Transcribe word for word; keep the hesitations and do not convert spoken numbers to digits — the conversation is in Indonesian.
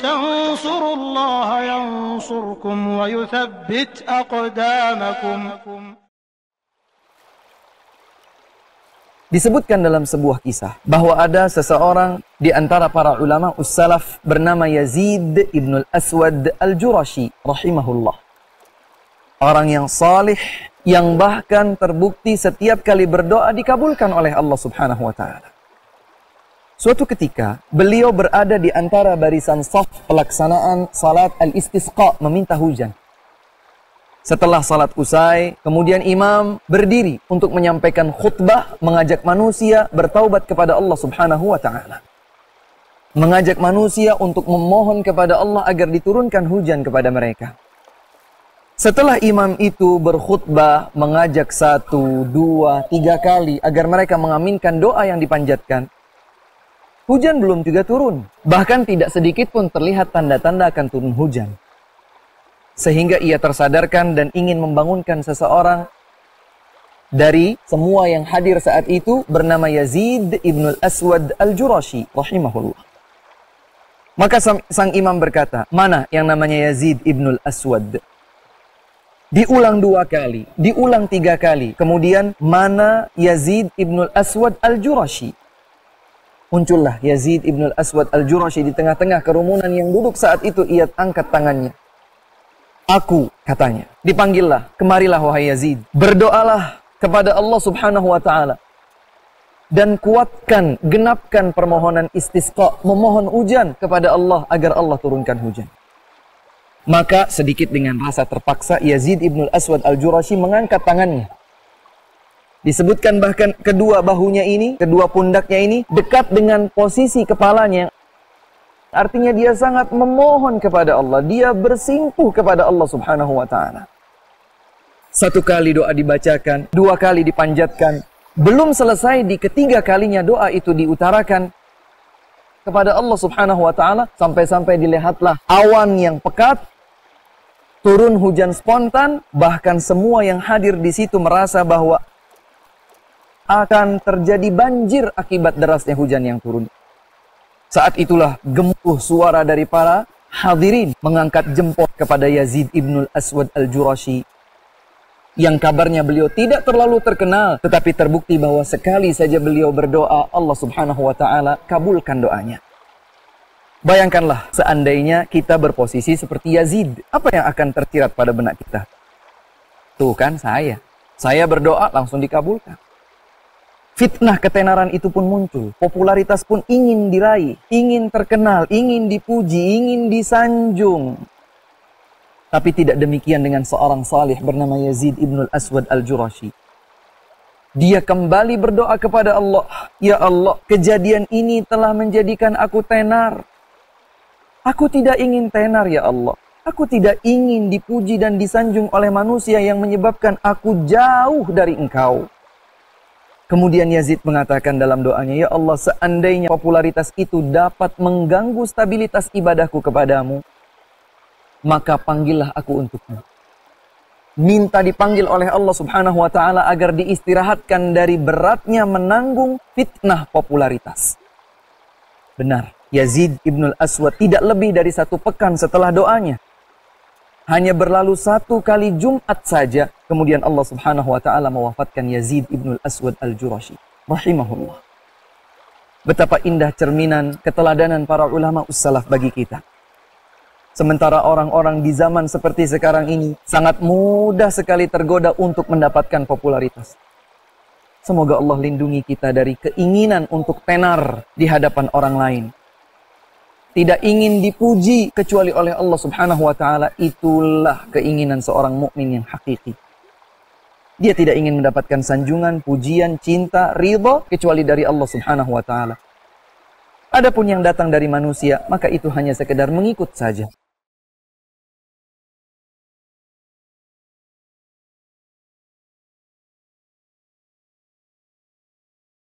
تنصروا الله ينصركم ويثبت أقدامكم. Disebutkan dalam sebuah kisah bahwa ada seseorang di antara para ulama ussalaf bernama Yazid ibn al-Aswad al-Jurashi rahimahullah. Orang yang salih, yang bahkan terbukti setiap kali berdoa dikabulkan oleh Allah subhanahu wa ta'ala. Suatu ketika, beliau berada di antara barisan saf pelaksanaan salat al-istisqa, meminta hujan. Setelah salat usai, kemudian imam berdiri untuk menyampaikan khutbah, mengajak manusia bertaubat kepada Allah subhanahu wa ta'ala. Mengajak manusia untuk memohon kepada Allah agar diturunkan hujan kepada mereka. Setelah imam itu berkhutbah, mengajak satu, dua, tiga kali agar mereka mengaminkan doa yang dipanjatkan, hujan belum juga turun. Bahkan tidak sedikit pun terlihat tanda-tanda akan turun hujan. Sehingga ia tersadarkan dan ingin membangunkan seseorang dari semua yang hadir saat itu bernama Yazid ibn al-Aswad al-Jurashi rahimahullah. Maka sang, sang imam berkata, mana yang namanya Yazid ibn al-Aswad? Diulang dua kali, diulang tiga kali. Kemudian, mana Yazid ibn al-Aswad al-Jurashi? Muncullah Yazid ibn al-Aswad al-Jurashi di tengah-tengah kerumunan yang duduk saat itu. Ia angkat tangannya. Aku, katanya, dipanggillah, kemarilah wahai Yazid. Berdoalah kepada Allah subhanahu wa ta'ala. Dan kuatkan, genapkan permohonan istisqa, memohon hujan kepada Allah agar Allah turunkan hujan. Maka sedikit dengan rasa terpaksa, Yazid ibn al-Aswad al-Jurashi mengangkat tangannya. Disebutkan bahkan kedua bahunya ini, kedua pundaknya ini, dekat dengan posisi kepalanya. Artinya dia sangat memohon kepada Allah, dia bersimpuh kepada Allah subhanahu wa ta'ala. Satu kali doa dibacakan, dua kali dipanjatkan, belum selesai di ketiga kalinya doa itu diutarakan kepada Allah subhanahu wa ta'ala, sampai-sampai dilihatlah awan yang pekat, turun hujan spontan, bahkan semua yang hadir di situ merasa bahwa akan terjadi banjir akibat derasnya hujan yang turun. Saat itulah gemuruh suara dari para hadirin mengangkat jempol kepada Yazid ibn al-Aswad al-Jurashi, yang kabarnya beliau tidak terlalu terkenal, tetapi terbukti bahwa sekali saja beliau berdoa, Allah subhanahu wa ta'ala kabulkan doanya. Bayangkanlah seandainya kita berposisi seperti Yazid, apa yang akan tersirat pada benak kita? Tuh kan saya, saya berdoa langsung dikabulkan. Fitnah ketenaran itu pun muncul, popularitas pun ingin diraih, ingin terkenal, ingin dipuji, ingin disanjung. Tapi tidak demikian dengan seorang salih bernama Yazid ibn al-Aswad al-Jurashi. Dia kembali berdoa kepada Allah, ya Allah, kejadian ini telah menjadikan aku tenar. Aku tidak ingin tenar ya Allah, aku tidak ingin dipuji dan disanjung oleh manusia yang menyebabkan aku jauh dari engkau. Kemudian Yazid mengatakan dalam doanya, ya Allah, seandainya popularitas itu dapat mengganggu stabilitas ibadahku kepadamu, maka panggillah aku untukmu. Minta dipanggil oleh Allah subhanahu wa ta'ala agar diistirahatkan dari beratnya menanggung fitnah popularitas. Benar, Yazid ibn al-Aswad tidak lebih dari satu pekan setelah doanya. Hanya berlalu satu kali Jumat saja, kemudian Allah subhanahu wa ta'ala mewafatkan Yazid ibn al-Aswad al-Jurashi rahimahullah. Betapa indah cerminan keteladanan para ulama ussalaf bagi kita. Sementara orang-orang di zaman seperti sekarang ini sangat mudah sekali tergoda untuk mendapatkan popularitas. Semoga Allah lindungi kita dari keinginan untuk tenar di hadapan orang lain. Tidak ingin dipuji kecuali oleh Allah subhanahu wa ta'ala. Itulah keinginan seorang mukmin yang hakiki. Dia tidak ingin mendapatkan sanjungan, pujian, cinta, ridha kecuali dari Allah subhanahu wa ta'ala. Adapun yang datang dari manusia, maka itu hanya sekedar mengikut saja.